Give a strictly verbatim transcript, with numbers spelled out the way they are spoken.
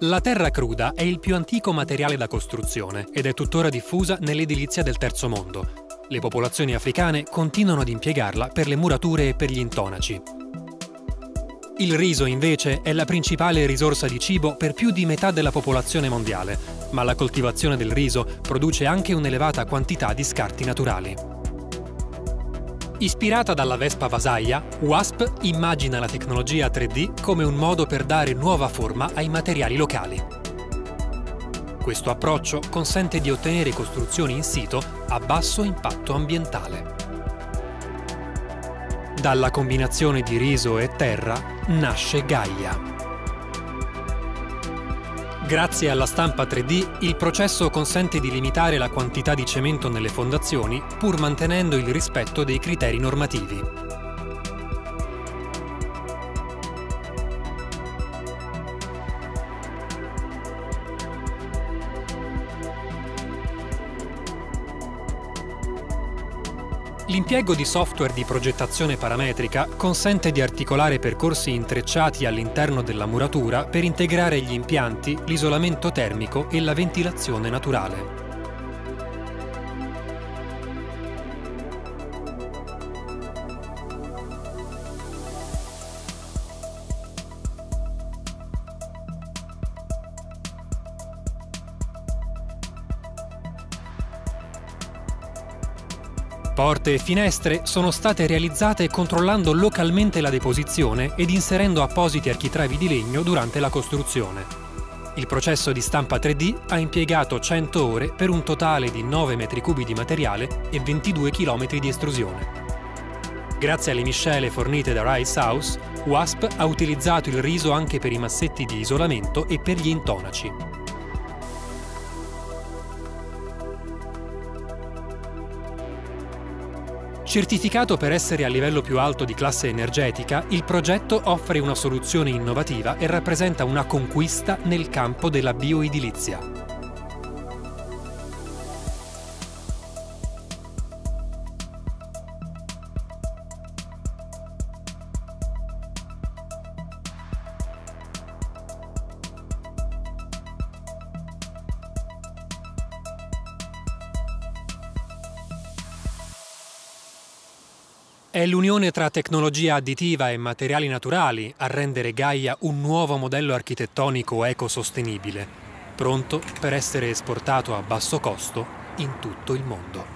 La terra cruda è il più antico materiale da costruzione ed è tuttora diffusa nell'edilizia del Terzo Mondo. Le popolazioni africane continuano ad impiegarla per le murature e per gli intonaci. Il riso, invece, è la principale risorsa di cibo per più di metà della popolazione mondiale, ma la coltivazione del riso produce anche un'elevata quantità di scarti naturali. Ispirata dalla Vespa Vasaia, WASP immagina la tecnologia tre D come un modo per dare nuova forma ai materiali locali. Questo approccio consente di ottenere costruzioni in sito a basso impatto ambientale. Dalla combinazione di riso e terra nasce Gaia. Grazie alla stampa tre D, il processo consente di limitare la quantità di cemento nelle fondazioni, pur mantenendo il rispetto dei criteri normativi. L'impiego di software di progettazione parametrica consente di articolare percorsi intrecciati all'interno della muratura per integrare gli impianti, l'isolamento termico e la ventilazione naturale. Porte e finestre sono state realizzate controllando localmente la deposizione ed inserendo appositi architravi di legno durante la costruzione. Il processo di stampa tre D ha impiegato cento ore per un totale di nove metri cubi di materiale e ventidue chilometri di estrusione. Grazie alle miscele fornite da Rice House, WASP ha utilizzato il riso anche per i massetti di isolamento e per gli intonaci. Certificato per essere a livello più alto di classe energetica, il progetto offre una soluzione innovativa e rappresenta una conquista nel campo della bioedilizia. È l'unione tra tecnologia additiva e materiali naturali a rendere Gaia un nuovo modello architettonico ecosostenibile, pronto per essere esportato a basso costo in tutto il mondo.